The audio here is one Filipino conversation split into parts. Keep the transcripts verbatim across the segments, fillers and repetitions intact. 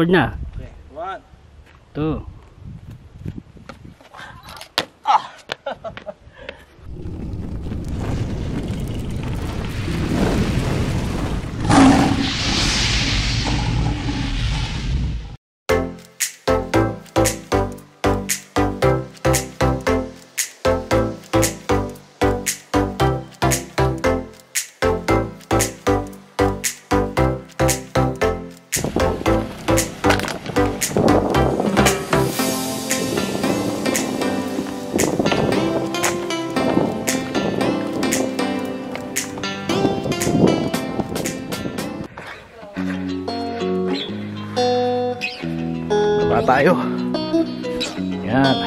Record na. Okay. One. Two. Ah! Tayo. Yan.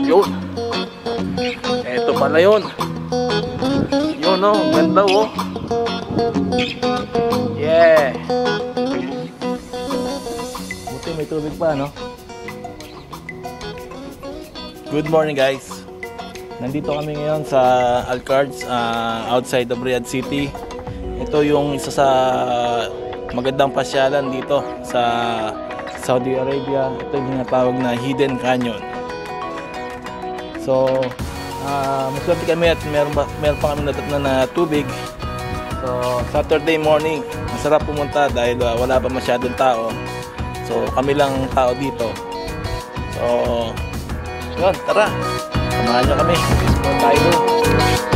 Yun. Eto pala yun. Yun o. Oh. Ganda o. Oh. Yeah. Buti may tubig pa, no? Good morning, guys. Nandito kami ngayon sa Alcards, uh, outside of Riyadh City. Ito yung isa sa magandang pasyalan dito sa Saudi Arabia. Ito yung tinatawag na Hidden Canyon. So, uh, maswerte kami at meron, meron pa kami natatna na tubig. So, Saturday morning, masarap pumunta dahil uh, wala pa masyadong tao. So, kami lang tao dito. So, yun, tara! Samahan nyo kami. Pumunta tayo.